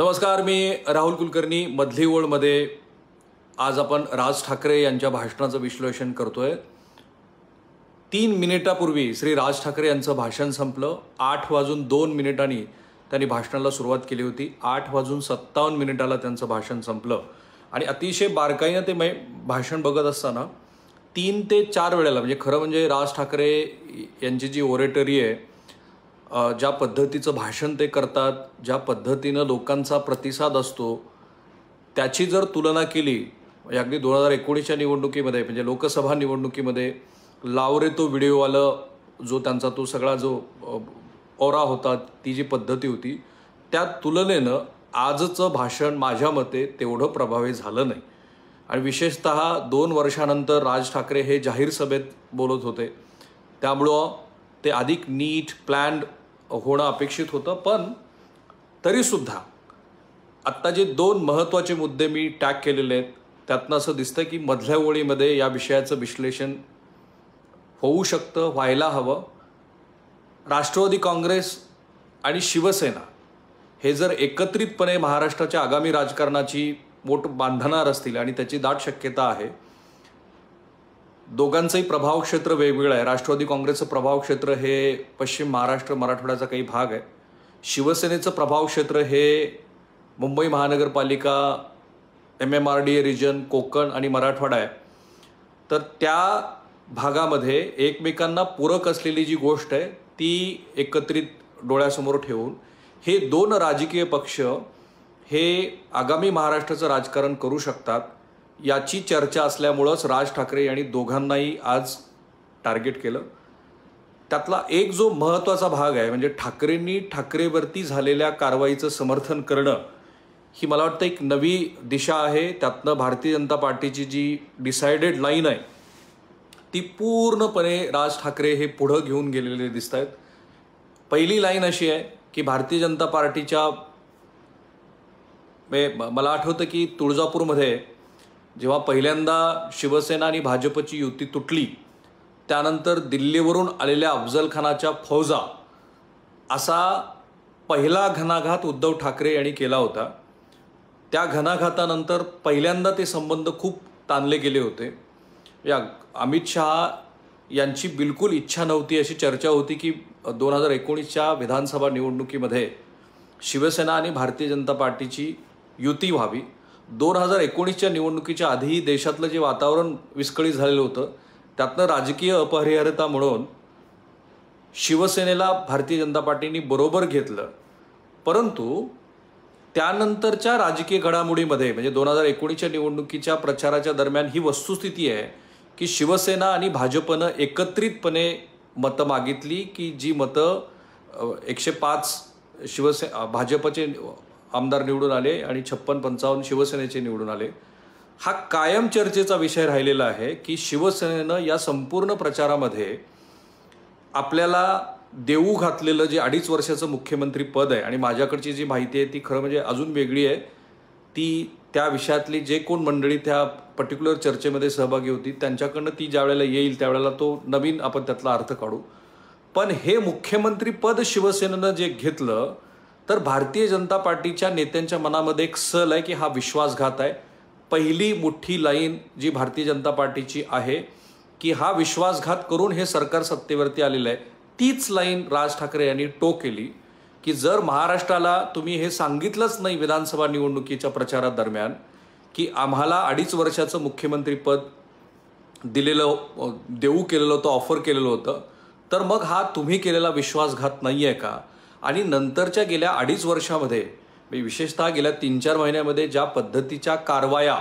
नमस्कार, मी राहुल कुलकर्णी। मधली ओळमध्ये आज आपण राज ठाकरे यांच्या भाषणाचं विश्लेषण करतोय। 3 मिनिटापूर्वी श्री राज ठाकरे यांचं भाषण संपलं। 8:02 त्यांनी भाषणाला सुरुवात केली होती। 8:57 त्यांचं भाषण संपलं आणि अतिशय बारकाईने ते भाषण बघत असताना 3 ते 4 वेळेला, म्हणजे खरं म्हणजे राज ठाकरे यांची जी ओरेटरी आहे, ज्या पद्धतीचं भाषण ते करतात, ज्या पद्धतीने लोकांचा प्रतिसाद असतो, त्याची जर तुलना केली अगदी 2019 निवडणुकीमध्ये, म्हणजे लोकसभा निवडणुकीमध्ये लावरे तो व्हिडिओवाला जो त्यांचा तो सगळा जो ओरा होता, ती जी पद्धती होती, त्या तुलनेनं आजचं भाषण माझ्या मते तेवढं प्रभावी झालं नाही। आणि विशेषतः 2 वर्षानंतर राज ठाकरे हे जाहीर सभेत बोलत होते, त्यामुळं ते अधिक नीट प्लॅन्ड होणं अपेक्षित होतं। पण तरीसुद्धा आत्ता जे 2 महत्त्वाचे मुद्दे मी टॅग केलेले आहेत, त्यातनं असं दिसतं की मधल्या ओळीमध्ये या विषयाचं विश्लेषण होऊ शकतं, व्हायला हवं। राष्ट्रवादी काँग्रेस आणि शिवसेना हे जर एकत्रितपणे महाराष्ट्राच्या आगामी राजकारणाची मोठ बांधणार असतील, आणि त्याची दाट शक्यता आहे। दोघांचंही प्रभाव क्षेत्र वेगवेगळं आहे। राष्ट्रवादी काँग्रेसचं प्रभाव क्षेत्र हे पश्चिम महाराष्ट्र मराठवाड्याचा काही भाग आहे। शिवसेनेचं प्रभाव क्षेत्र हे मुंबई महानगरपालिका, MMRDA रिजन, कोकण आणि मराठवाडा आहे। तर त्या भागामध्ये एकमेकांना पूरक असलेली जी गोष्ट आहे ती एकत्रित डोळ्यासमोर ठेवून हे 2 राजकीय पक्ष हे आगामी महाराष्ट्राचं राजकारण करू शकतात, याची चर्चा असल्यामुळेच राज ठाकरे यांनी दोघांनाही आज टार्गेट केलं। त्यातला एक जो महत्त्वाचा भाग आहे, म्हणजे ठाकरेंनी ठाकरेवरती झालेल्या कारवाईचं समर्थन करणं, ही मला वाटतं एक नवी दिशा आहे। त्यातनं भारतीय जनता पार्टीची जी डिसायडेड लाईन आहे ती पूर्णपणे राज ठाकरे हे पुढं घेऊन गेलेले दिसत आहेत। पहिली लाईन अशी आहे की भारतीय जनता पार्टीच्या मला आठवतं की तुळजापूरमध्ये जेव्हा पहिल्यांदा शिवसेना आणि भाजपची युती तुटली, त्यानंतर दिल्लीवरून आलेल्या अफजल खानाच्या फौजा असा पहिला घणाघात उद्धव ठाकरे यांनी केला होता। त्या घणाघातानंतर पहिल्यांदा ते संबंध खूप ताणले गेले होते। या अमित शाह यांची बिलकुल इच्छा नव्हती, अशी चर्चा होती की 2019च्या विधानसभा निवडणुकीमध्ये शिवसेना आणि भारतीय जनता पार्टीची युती व्हावी। 2019च्या निवडणुकीच्या आधी देशातलं जे वातावरण विस्कळीत झालेलं होतं, त्यातनं राजकीय अपरिहार्यता म्हणून शिवसेनेला भारतीय जनता पार्टीने बरोबर घेतलं। परंतु त्यानंतरच्या राजकीय घडामोडीमध्ये, म्हणजे 2019च्या निवडणुकीच्या प्रचाराच्या दरम्यान ही वस्तुस्थिती आहे की शिवसेना आणि भाजपनं एकत्रितपणे मतं मागितली, की जी मतं 105 भाजपचे आमदार निवडून आले आणि 56-55 शिवसेनेचे निवडून आले। हा कायम चर्चेचा विषय राहिलेला आहे की शिवसेनेनं या संपूर्ण प्रचारामध्ये आपल्याला देऊ घातलेलं जे 2.5 वर्षाचं मुख्यमंत्री पद आहे, आणि माझ्याकडची जी माहिती आहे ती खरं म्हणजे अजून वेगळी आहे, ती त्या विषयातली जे कोण मंडळी त्या पर्टिक्युलर चर्चेमध्ये सहभागी होती त्यांच्याकडनं ती ज्या वेळेला येईल त्यावेळेला तो नवीन आपण त्यातला अर्थ काढू। पण हे मुख्यमंत्री पद शिवसेनेनं जे घेतलं, तर भारतीय जनता पार्टीच्या नेत्यांच्या मनामध्ये एक सल आहे की हा विश्वासघात आहे। पहिली मोठी लाईन जी भारतीय जनता पार्टीची आहे की हा विश्वासघात करून हे सरकार सत्तेवरती आलेलं आहे, तीच लाईन राज ठाकरे यांनी टोक केली की जर महाराष्ट्राला तुम्ही हे सांगितलंच नाही विधानसभा निवडणुकीच्या प्रचारादरम्यान की आम्हाला 2.5 वर्षाचं मुख्यमंत्रीपद दिलेलं देऊ केलेलं होतं, ऑफर केलेलं होतं, तर मग हा तुम्ही केलेला विश्वासघात नाही आहे का? आणि नंतरच्या गेल्या 2.5 वर्षामध्ये, विशेषतः गेल्या 3-4 महिन्यामध्ये ज्या पद्धतीच्या कारवाया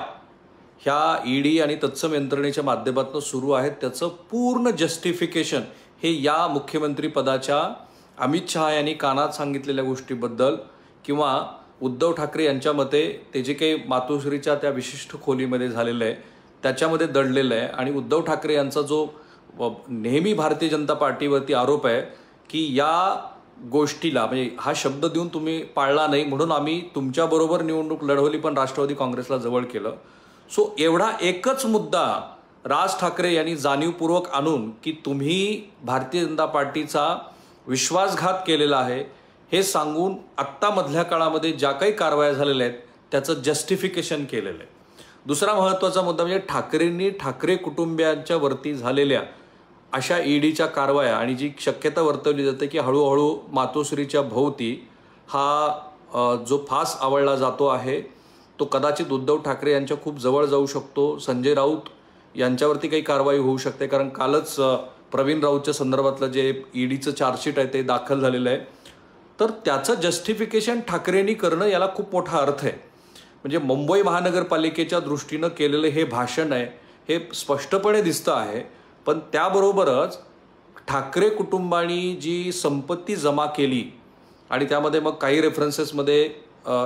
ह्या ED आणि तत्सम यंत्रणेच्या माध्यमातून सुरू आहेत, त्याचं पूर्ण जस्टिफिकेशन हे या मुख्यमंत्रीपदाच्या अमित शाह यांनी कानात सांगितलेल्या गोष्टीबद्दल किंवा उद्धव ठाकरे यांच्या मते ते जे काही मातोश्रीच्या त्या विशिष्ट खोलीमध्ये झालेलं आहे त्याच्यामध्ये दडलेलं आहे। आणि उद्धव ठाकरे यांचा जो नेहमी भारतीय जनता पार्टीवरती आरोप आहे की या गोष्टीला, म्हणजे हा शब्द देऊन तुम्ही पाळला नाही म्हणून आम्ही तुमच्याबरोबर निवडणूक लढवली पण राष्ट्रवादी काँग्रेसला जवळ केलं, सो एवढा एकच मुद्दा राज ठाकरे यांनी जाणीवपूर्वक आणून की तुम्ही भारतीय जनता पार्टीचा विश्वासघात केलेला आहे, हे सांगून आत्तामधल्या काळामध्ये ज्या काही कारवाया झालेल्या आहेत त्याचं जस्टिफिकेशन केलेलं आहे। दुसरा महत्त्वाचा मुद्दा म्हणजे ठाकरेंनी ठाकरे कुटुंबियांच्या वरती झालेल्या अशा ईडीच्या कारवाया आणि जी शक्यता वर्तवली जाते की हळूहळू मातोश्रीच्या भोवती हा जो फास आवळला जातो आहे तो कदाचित उद्धव ठाकरे यांच्या खूप जवळ जाऊ शकतो। संजय राऊत यांच्यावरती काही कारवाई होऊ शकते, कारण कालच प्रवीण राऊतच्या संदर्भातलं जे ईडीचं चार्जशीट आहे ते दाखल झालेलं आहे। तर त्याचं जस्टिफिकेशन ठाकरेंनी करणं याला खूप मोठा अर्थ आहे। म्हणजे मुंबई महानगरपालिकेच्या दृष्टीनं केलेलं हे भाषण आहे हे स्पष्टपणे दिसतं आहे, पण त्याबरोबरच ठाकरे कुटुंबांनी जी संपत्ती जमा केली आणि त्यामध्ये मग काही रेफरन्सेसमध्ये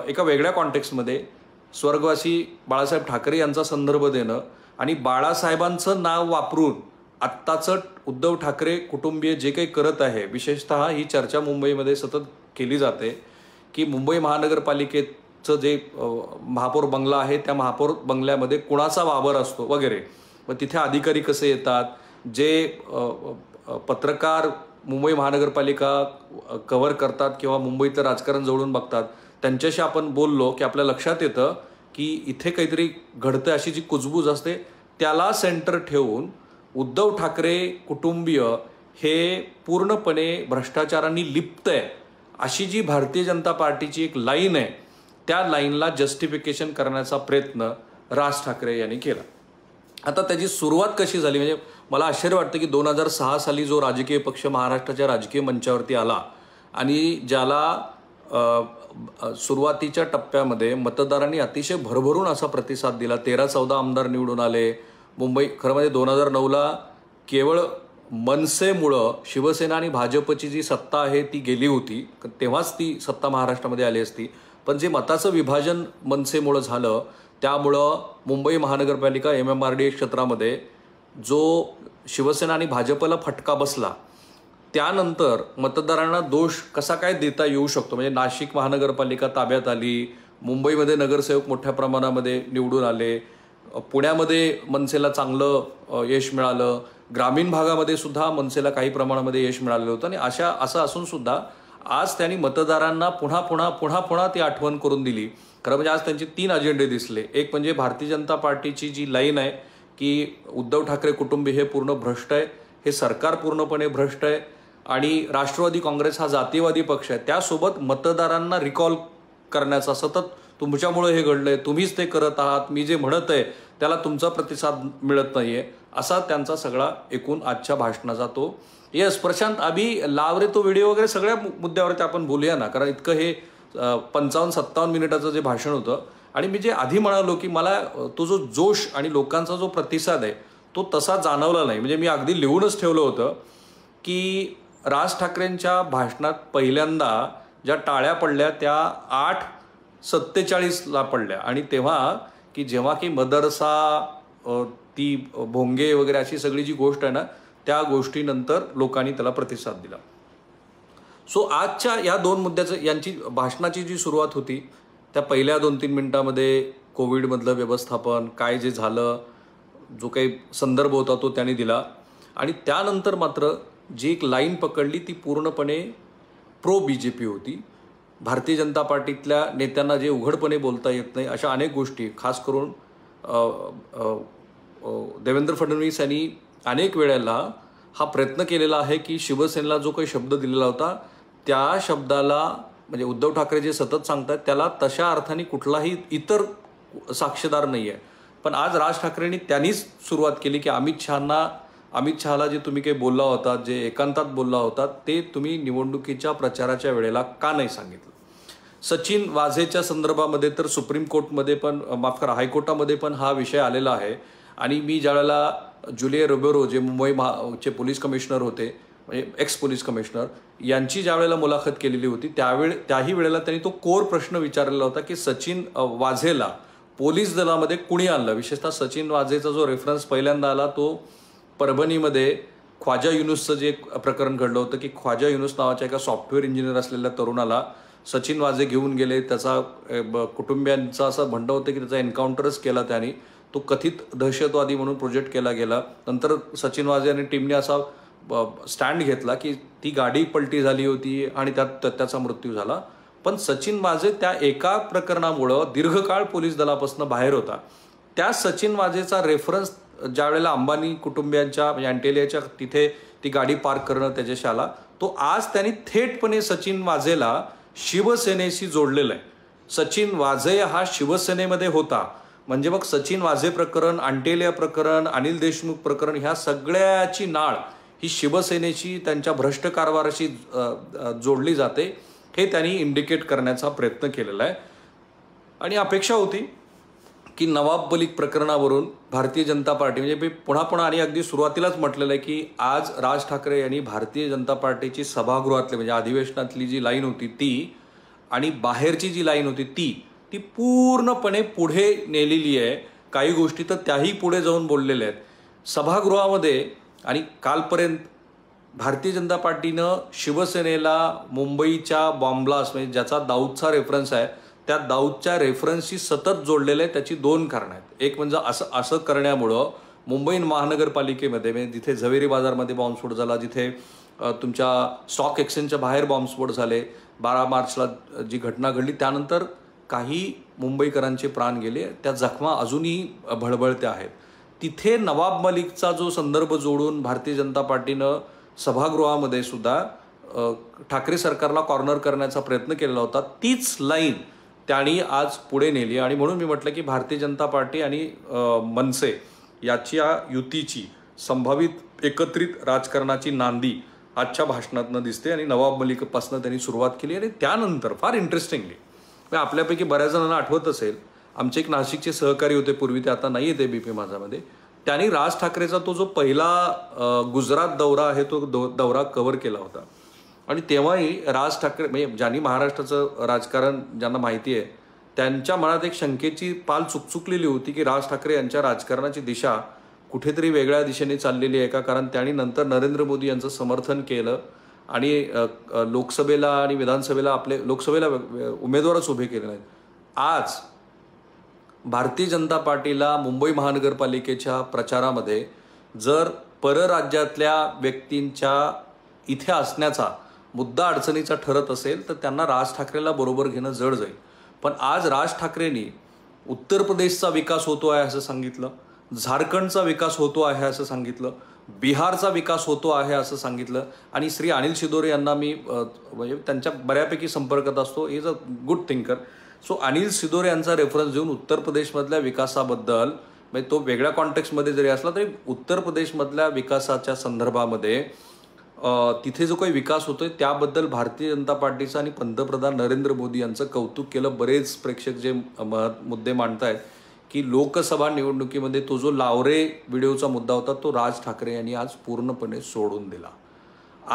एका वेगळ्या कॉन्टेक्स्टमध्ये स्वर्गवासी बाळासाहेब ठाकरे यांचा संदर्भ देणं आणि बाळासाहेबांचं नाव वापरून आत्ताचं उद्धव ठाकरे कुटुंबीय जे काही करत आहे, विशेषतः ही चर्चा मुंबईमध्ये सतत केली जाते की मुंबई महानगरपालिकेचं जे महापौर बंगला आहे त्या महापौर बंगल्यामध्ये कुणाचा वावर असतो वगैरे, मग तिथे अधिकारी कसे येतात, जे पत्रकार मुंबई महानगरपालिका कव्हर करतात किंवा मुंबईतलं राजकारण जवळून बघतात त्यांच्याशी आपण बोललो की आपल्या लक्षात येतं की इथे काहीतरी घडतं अशी जी कुजबूज असते त्याला सेंटर ठेवून उद्धव ठाकरे कुटुंबीय हे पूर्णपणे भ्रष्टाचारांनी लिप्त आहे अशी जी भारतीय जनता पार्टीची एक लाईन आहे त्या लाईनला जस्टिफिकेशन करण्याचा प्रयत्न राज ठाकरे यांनी केला। आता त्याची सुरुवात कशी झाली, म्हणजे मला आश्चर्य वाटतं की 2006 साली जो राजकीय पक्ष महाराष्ट्राच्या राजकीय मंचावरती आला आणि ज्याला सुरुवातीच्या टप्प्यामध्ये मतदारांनी अतिशय भरभरून असा प्रतिसाद दिला, 13-14 आमदार निवडून आले मुंबई। खरं म्हणजे 2009ला केवळ मनसेमुळं शिवसेना आणि भाजपची जी सत्ता आहे ती गेली होती, तेव्हाच ती सत्ता महाराष्ट्रामध्ये आली असती, पण जे मताचं विभाजन मनसेमुळं झालं त्यामुळं मुंबई महानगरपालिका MMRDA क्षेत्रामध्ये जो शिवसेना आणि भाजपला फटका बसला त्यानंतर मतदारांना दोष कसा काय देता येऊ शकतो, म्हणजे नाशिक महानगरपालिका ताब्यात आली, मुंबईमध्ये नगरसेवक मोठ्या प्रमाणामध्ये निवडून आले, पुण्यामध्ये मनसेला चांगलं यश मिळालं, ग्रामीण भागामध्ये सुद्धा मनसेला काही प्रमाणामध्ये यश मिळालेलं होतं आणि असं असून सुद्धा आज त्यांनी मतदारांना पुन्हा ती आठवण करून दिली। खरं म्हणजे आज त्यांचे 3 अजेंडे दिसले। एक म्हणजे भारतीय जनता पार्टीची जी लाईन आहे की उद्धव ठाकरे कुटुंब हे पूर्ण भ्रष्ट आहे, हे सरकार पूर्णपणे भ्रष्ट आहे आणि राष्ट्रवादी काँग्रेस हा जातीवादी पक्ष आहे, त्यासोबत मतदारांना रिकॉल करण्याचा सतत तुमच्यामुळे हे घडलंय, तुम्हीच ते करत आहात, मी जे म्हणत आहे त्याला तुमचा प्रतिसाद मिळत नाहीये, असा त्यांचा सगळा एकूण आजच्या भाषणाचा तो। येस प्रशांत, अभी लाव रे तो व्हिडिओ वगैरे सगळ्या मुद्द्यावरती आपण बोलूया ना, कारण इतकं हे 55-57 मिनिटाचं जे भाषण होतं आणि मी जे आधी म्हणालो की मला तो जो जोश आणि लोकांचा जो प्रतिसाद आहे तो तसा जाणवला नाही। म्हणजे मी अगदी लिहूनच ठेवलं होतं की राज ठाकरेंच्या भाषणात पहिल्यांदा ज्या टाळ्या पडल्या त्या 8:47ला पडल्या आणि तेव्हा की जेव्हा की मदरसा ती भोंगे वगैरे अशी सगळी जी गोष्ट आहे ना त्या गोष्टीनंतर लोकांनी त्याला प्रतिसाद दिला। सो आजच्या या 2 मुद्द्याचं यांची भाषणाची जी सुरुवात होती त्या पहिल्या 2-3 मिनिटांमध्ये कोविडमधलं व्यवस्थापन काय जे झालं जो काही संदर्भ होता तो त्यांनी दिला आणि त्यानंतर मात्र जी एक लाईन पकडली ती पूर्णपणे pro BJP होती। भारतीय जनता पार्टीतल्या नेत्यांना जे उघडपणे बोलता येत नाही अशा अनेक गोष्टी, खास करून देवेंद्र फडणवीस यांनी अनेक वेळेला हा प्रयत्न केलेला आहे की शिवसेनेला जो काही शब्द दिलेला होता त्या शब्दाला म्हणजे उद्धव ठाकरे जे सतत सांगतात त्याला तशा अर्थाने कुठलाही इतर साक्षीदार नाही आहे, पण आज राज ठाकरेंनी त्यांनीच सुरुवात केली की अमित शहाला जे तुम्ही काही बोलला होता, जे एकांतात बोलला होता ते तुम्ही निवडणुकीच्या प्रचाराच्या वेळेला का नाही सांगितलं। सचिन वाजेच्या संदर्भामध्ये तर सुप्रीम कोर्टमध्ये पण हायकोर्टामध्ये पण हा विषय आलेला आहे आणि मी ज्यावेळेला जुले रोबेरो जे मुंबई चे पोलीस कमिशनर होते, म्हणजे एक्स पोलीस कमिशनर, यांची ज्यावेळेला मुलाखत केलेली होती त्याही वेळेला त्यांनी तो कोर प्रश्न विचारलेला होता की सचिन वाझेला पोलीस दलामध्ये कुणी आणलं, विशेषतः सचिन वाझेचा जो रेफरन्स पहिल्यांदा आला तो परभणीमध्ये खजा युनूसचं जे प्रकरण घडलं होतं की खजा युनूस नावाच्या एका सॉफ्टवेअर इंजिनियर असलेल्या तरुणाला सचिन वाजे घेऊन गेले, त्याचा कुटुंबियांचं असं म्हणणं होतं की त्याचा एन्काउंटरच केला त्यांनी, तो कथित दहशतवादी म्हणून प्रोजेक्ट केला गेला। नंतर सचिन वाजे आणि टीमने असा स्टँड घेतला की ती गाडी पलटी झाली होती आणि त्याचा मृत्यू झाला। पण सचिन वाजे त्या एका प्रकरणामुळे दीर्घकाळ पोलीस दलापासून बाहेर होता। त्या सचिन वाजेचा रेफरन्स ज्यावेळेला अंबानी कुटुंबियांच्या यांटेलियाच्या तिथे ती गाडी पार्क करणं त्याच्याशी आला, तो आज त्यांनी थेटपणे सचिन वाजेला शिवसेनेशी जोडलेलं आहे। सचिन वाजे हा शिवसेनेमध्ये होता, म्हणजे मग सचिन वाजे प्रकरण, अंटेलिया प्रकरण, अनिल देशमुख प्रकरण ह्या सगळ्याची नाळ ही शिवसेनेशी त्यांच्या भ्रष्ट कारभाराशी जोडली जाते, हे त्यांनी इंडिकेट करण्याचा प्रयत्न केलेला आहे। आणि अपेक्षा होती की नवाब मलिक प्रकरणावरून भारतीय जनता पार्टी, म्हणजे मी पुन्हा पुन्हा आणि अगदी सुरुवातीलाच म्हटलेलं आहे की आज राज ठाकरे यांनी भारतीय जनता पार्टीची सभागृहातली म्हणजे अधिवेशनातली जी लाईन होती ती आणि बाहेरची जी लाईन होती ती पूर्णपणे पुढे नेलेली आहे। काही गोष्टी तर त्याही पुढे जाऊन बोललेल्या आहेत सभागृहामध्ये। आणि कालपर्यंत भारतीय जनता पार्टीनं शिवसेनेला मुंबईच्या बॉम्ब्लास्ट म्हणजे ज्याचा दाऊदचा रेफरन्स आहे त्या दाऊदच्या रेफरन्सशी सतत जोडलेले त्याची दोन कारणं आहेत। एक म्हणजे असं करण्यामुळं मुंबई महानगरपालिकेमध्ये म्हणजे जिथे झवेरी बाजारमध्ये बॉम्बस्फोट झाला, जिथे तुमच्या स्टॉक एक्सचेंजच्या बाहेर बॉम्बस्फोट झाले, 12 मार्चला जी घटना घडली त्यानंतर काही मुंबईकरांचे प्राण गेले, त्या जखमा अजूनही भळभळत्या आहेत। तिथे नवाब मलिकचा जो संदर्भ जोडून भारतीय जनता पार्टीनं सभागृहामध्ये सुद्धा ठाकरे सरकारला कॉर्नर करण्याचा प्रयत्न केलेला होता, तीच लाईन त्यांनी आज पुढे नेली। आणि म्हणून मी म्हटलं की भारतीय जनता पार्टी आणि मनसे याची या युतीची संभावित एकत्रित राजकारणाची नांदी आजच्या भाषणातनं दिसते। आणि नवाब मलिकपासून त्यांनी सुरुवात केली आणि त्यानंतर फार इंटरेस्टिंगली आपल्यापैकी बऱ्याच जणांना आठवत असेल, आमचे एक नाशिकचे सहकारी होते पूर्वी, ते आता नाही येते बीपी माझामध्ये, त्यांनी राज ठाकरेचा तो जो पहिला गुजरात दौरा आहे तो दौरा कव्हर केला होता। आणि तेव्हाही राज ठाकरे म्हणजे ज्यांनी महाराष्ट्राचं राजकारण ज्यांना माहिती आहे त्यांच्या मनात एक शंकेची पाल चुकचुकलेली होती की राज ठाकरे यांच्या राजकारणाची दिशा कुठेतरी वेगळ्या दिशेने चाललेली आहे का, कारण त्यांनी नंतर नरेंद्र मोदी यांचं समर्थन केलं आणि लोकसभेला आणि विधानसभेला आपले लोकसभेला उमेदवारच उभे केले नाहीत। आज भारतीय जनता पार्टीला मुंबई महानगरपालिकेच्या प्रचारामध्ये जर परराज्यातल्या व्यक्तींच्या इथे असण्याचा मुद्दा अडचणीचा ठरत असेल तर त्यांना राज ठाकरेला बरोबर घेणं जड जाईल। पण आज राज ठाकरेंनी उत्तर प्रदेशचा विकास होतो आहे असं सांगितलं, झारखंडचा विकास होतो आहे असं सांगितलं, बिहारचा विकास होतो आहे असं सांगितलं। आणि श्री अनिल सिदोरे यांना मी म्हणजे त्यांच्या बऱ्यापैकी संपर्कात असतो, is a good thinker, so Anil Sidore यांचा रेफरन्स देऊन उत्तर प्रदेशमधल्या विकासाबद्दल म्हणजे तो वेगळ्या कॉन्टेक्स्टमध्ये जरी असला तरी उत्तर प्रदेशमधल्या विकासाच्या संदर्भामध्ये तिथे जो काही विकास होतोय त्याबद्दल भारतीय जनता पार्टीचं आणि पंतप्रधान नरेंद्र मोदी यांचं कौतुक केलं। बरेच प्रेक्षक जे मुद्दे मांडतायत की लोकसभा निवडणुकीमध्ये तो जो लावरे व्हिडिओचा मुद्दा होता तो राज ठाकरे यांनी आज पूर्णपणे सोडून दिला।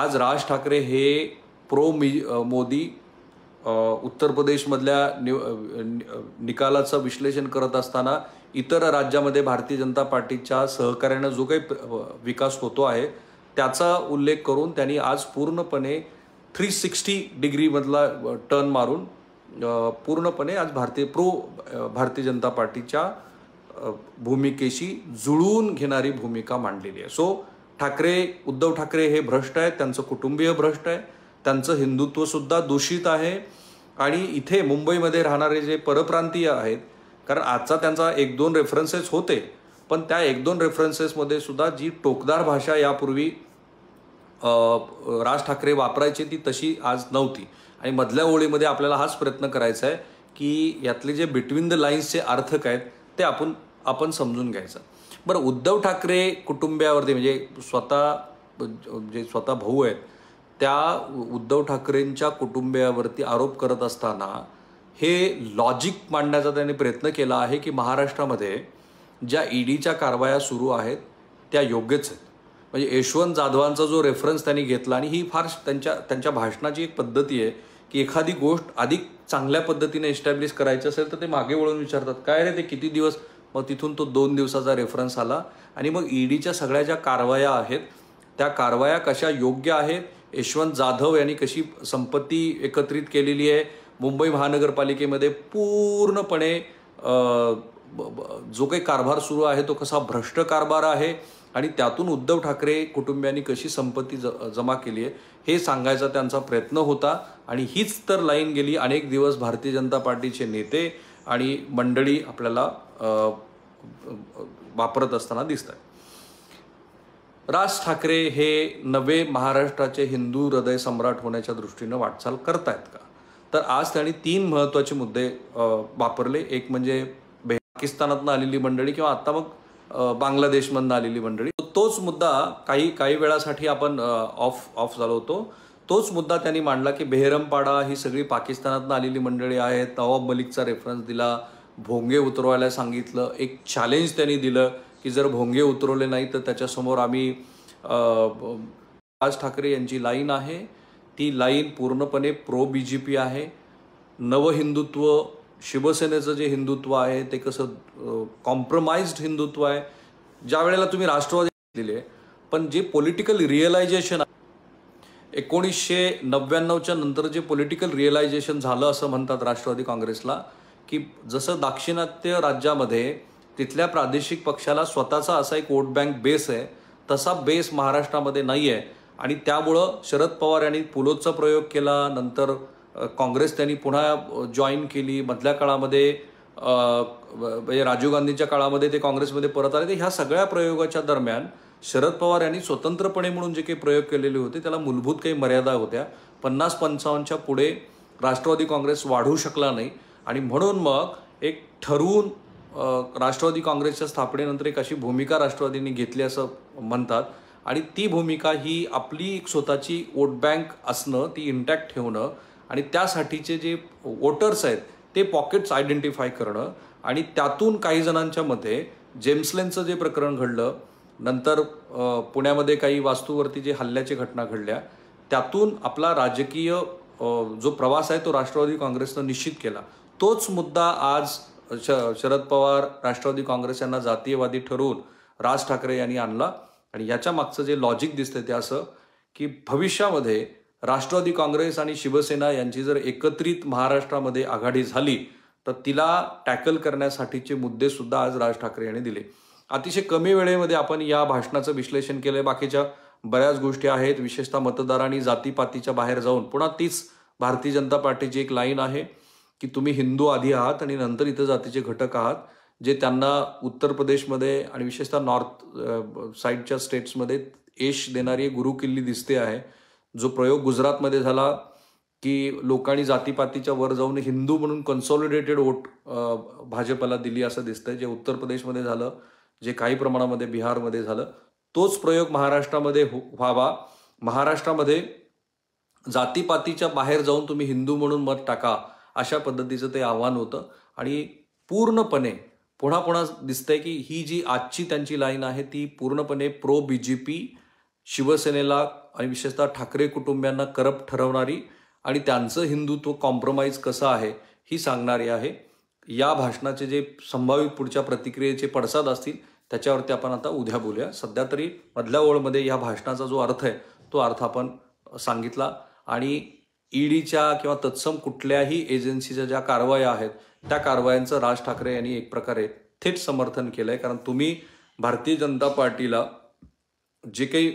आज राज ठाकरे हे प्रो मोदी उत्तर प्रदेशमधल्या निकालाचं विश्लेषण करत असताना इतर राज्यामध्ये भारतीय जनता पार्टीच्या सहकार्यानं जो काही विकास होतो आहे त्याचा उल्लेख करून त्यांनी आज पूर्णपणे 360 डिग्रीमधला टर्न मारून पूर्णपणे आज भारतीय जनता पार्टीच्या भूमिकेशी जुळून घेणारी भूमिका मांडलेली आहे। सो उद्धव ठाकरे हे भ्रष्ट आहेत, त्यांचं कुटुंबीय भ्रष्ट आहे, त्यांचं हिंदुत्वसुद्धा दूषित आहे। आणि इथे मुंबईमध्ये राहणारे जे परप्रांतीय आहेत, कारण आजचा त्यांचा 1-2 रेफरन्सेस होते, पण त्या 1-2 रेफरन्सेसमध्ये सुद्धा जी टोकदार भाषा यापूर्वी राज ठाकरे वापरायचे ती तशी आज नव्हती। आणि मधल्या ओळीमध्ये आपल्याला हाच प्रयत्न करायचा आहे की यातले जे बिटवीन द लाईन्सचे अर्थ काय आहेत ते आपण समजून घ्यायचं। बरं, उद्धव ठाकरे कुटुंबियावरती म्हणजे स्वतः भाऊ आहेत त्या उद्धव ठाकरेंच्या कुटुंबियावरती आरोप करत असताना हे लॉजिक मांडण्याचा त्यांनी प्रयत्न केला आहे की महाराष्ट्रामध्ये ज्या ईडीच्या कारवाया सुरू आहेत त्या योग्यच आहेत। म्हणजे यशवंत जाधवांचा जो रेफरन्स त्यांनी घेतला, आणि ही फार त्यांच्या भाषणाची एक पद्धती आहे की एखादी गोष्ट अधिक चांगल्या पद्धतीने एस्टॅब्लिश करायची असेल तर ते मागे वळून विचारतात, काय रे ते किती दिवस, मग तिथून तो 2 दिवसाचा रेफरन्स आला आणि मग ईडीच्या सगळ्या ज्या कारवाया आहेत त्या कारवाया कशा योग्य आहेत, यशवंत जाधव यांनी कशी संपत्ती एकत्रित केलेली आहे, मुंबई महानगरपालिकेमध्ये पूर्णपणे जो काही कारभार सुरू आहे तो कसा भ्रष्ट कारभार आहे आणि त्यातून उद्धव ठाकरे कुटुंबियांनी कशी संपत्ती जमा केली आहे हे सांगायचा त्यांचा प्रयत्न होता। आणि हीच तर लाईन गेली अनेक दिवस भारतीय जनता पार्टीचे नेते आणि मंडळी आपल्याला वापरत असताना दिसतात। राज ठाकरे हे नवे महाराष्ट्राचे हिंदू हृदय सम्राट होण्याच्या दृष्टीने वाटचाल करतायत का? तर आज त्यांनी तीन महत्त्वाचे मुद्दे वापरले। एक म्हणजे पाकिस्तानातून आलेली मंडळी किंवा आता मग बांगलादेशमधून आलेली मंडळी, तोच मुद्दा काही वेळासाठी आपण ऑफ झालो होतो। तोच मुद्दा त्यांनी मांडला की बेहरमपाडा ही सगळी पाकिस्तानातून आलेली मंडळी आहेत। नवाब मलिकचा रेफरन्स दिला, भोंगे उतरवायला सांगितलं, एक चॅलेंज त्यांनी दिलं की जर भोंगे उतरवले नाही तर त्याच्यासमोर आम्ही राज ठाकरे यांची लाईन आहे ती लाईन पूर्णपणे प्रो बीजेपी आहे। नवहिंदुत्व, शिवसेनेचं जे हिंदुत्व आहे ते कसं कॉम्प्रोमाइज्ड हिंदुत्व आहे। ज्या वेळेला तुम्ही राष्ट्रवादी दिले पण जे पॉलिटिकल रिअलायझेशन 1999च्या नंतर जे पॉलिटिकल रिअलायझेशन झालं असं म्हणतात राष्ट्रवादी काँग्रेसला की जसं दाक्षिणात्य राज्यामध्ये तिथल्या प्रादेशिक पक्षाला स्वतःचा असा एक वोट बँक बेस आहे तसा बेस महाराष्ट्रामध्ये नाही आहे। आणि त्यामुळं शरद पवार यांनी पुलोदचा प्रयोग केला, नंतर काँग्रेस त्यांनी पुन्हा जॉईन केली, मधल्या काळामध्ये म्हणजे राजीव गांधीच्या काळामध्ये ते काँग्रेसमध्ये परत आले। तर ह्या सगळ्या प्रयोगाच्या दरम्यान शरद पवार यांनी स्वतंत्रपणे म्हणून जे काही प्रयोग केलेले होते त्याला मूलभूत काही मर्यादा होत्या। 50-55च्या पुढे राष्ट्रवादी काँग्रेस वाढू शकला नाही आणि म्हणून मग एक ठरवून राष्ट्रवादी काँग्रेसच्या स्थापनेनंतर एक अशी भूमिका राष्ट्रवादीने घेतली असं म्हणतात। आणि ती भूमिका ही आपली एक स्वतःची वोट बँक असणं, ती इंटॅक्ट ठेवणं आणि त्यासाठीचे जे वोटर्स आहेत ते पॉकेट्स आयडेंटिफाय करणं आणि त्यातून काही जणांच्या मते जेम्सलेनचं जे प्रकरण घडलं, नंतर पुण्यामध्ये काही वास्तूवरती जे हल्ल्याची घटना घडल्या, त्यातून आपला राजकीय जो प्रवास आहे तो राष्ट्रवादी काँग्रेसनं निश्चित केला। तोच मुद्दा आज शरद पवार राष्ट्रवादी काँग्रेस यांना जातीयवादी ठरवून राज ठाकरे यांनी आणला। आणि याच्या मागचं जे लॉजिक दिसतं ते असं की भविष्यामध्ये राष्ट्रवादी काँग्रेस आणि शिवसेना यांची जर एकत्रित महाराष्ट्रामध्ये आघाडी झाली तर तिला टॅकल करण्यासाठीचे मुद्दे सुद्धा आज राज ठाकरे यांनी दिले। अतिशय कमी वेळेमध्ये आपण या भाषणाचं विश्लेषण केलं। बाकीच्या बऱ्याच गोष्टी आहेत, विशेषतः मतदारांनी जातीपातीच्या बाहेर जाऊन पुन्हा तीच भारतीय जनता पार्टीची एक लाईन आहे की तुम्ही हिंदू आधी आहात आणि नंतर इतर जातीचे घटक आहात, जे त्यांना उत्तर प्रदेशमध्ये आणि विशेषतः नॉर्थ साईडच्या स्टेट्समध्ये यश देणारी गुरुकिल्ली दिसते आहे। जो प्रयोग गुजरातमध्ये झाला की लोकांनी जातीपातीच्या वर जाऊन हिंदू म्हणून कन्सॉलिडेटेड वोट भाजपला दिली असं दिसतंय, जे उत्तर प्रदेशमध्ये झालं, जे काही प्रमाणामध्ये बिहारमध्ये झालं। तोच प्रयोग महाराष्ट्रामध्ये व्हावा, महाराष्ट्रामध्ये जातीपातीच्या बाहेर जाऊन तुम्ही हिंदू म्हणून मत टाका अशा पद्धतीचं ते आव्हान होतं। आणि पूर्णपणे पुन्हा पुन्हा दिसतंय की ही जी आजची त्यांची लाईन आहे ती पूर्णपणे प्रो बीजेपी, शिवसेनेला आणि विशेषतः ठाकरे कुटुंबियांना करप्ट ठरवणारी आणि त्यांचं हिंदुत्व कॉम्प्रोमाइज कसं आहे ही सांगणारी आहे। या भाषणाचे जे संभावित पुढच्या प्रतिक्रियेचे पडसाद असतील त्याच्यावरती आपण आता उद्या बोलूया। सध्या तरी मधल्या ओळमध्ये या भाषणाचा जो अर्थ आहे तो अर्थ आपण सांगितला। आणि ईडीच्या किंवा तत्सम कुठल्याही एजन्सीच्या ज्या कारवाया आहेत त्या कारवायांचं राज ठाकरे यांनी एक प्रकारे थेट समर्थन केलं आहे, कारण तुम्ही भारतीय जनता पार्टीला जे काही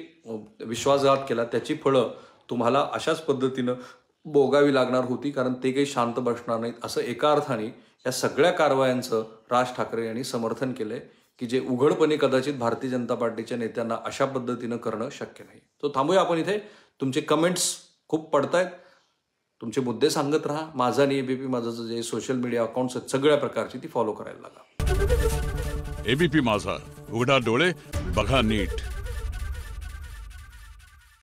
विश्वासघात केला त्याची फळं तुम्हाला अशाच पद्धतीनं भोगावी लागणार होती, कारण ते काही शांत बसणार नाहीत। असं एका अर्थाने या सगळ्या कारवायांचं राज ठाकरे यांनी समर्थन केलं आहे की जे उघडपणे कदाचित भारतीय जनता पार्टीच्या नेत्यांना अशा पद्धतीनं करणं शक्य नाही। तो थांबूया आपण इथे। तुमचे कमेंट्स खूप पडतायत, तुमचे मुद्दे सांगत राहा। माझा आणि एबीपी माझाचं जे सोशल मीडिया अकाउंट्स आहेत सगळ्या प्रकारची ती फॉलो करायला लागा। एबीपी माझा, उघडा डोळे बघा नीट।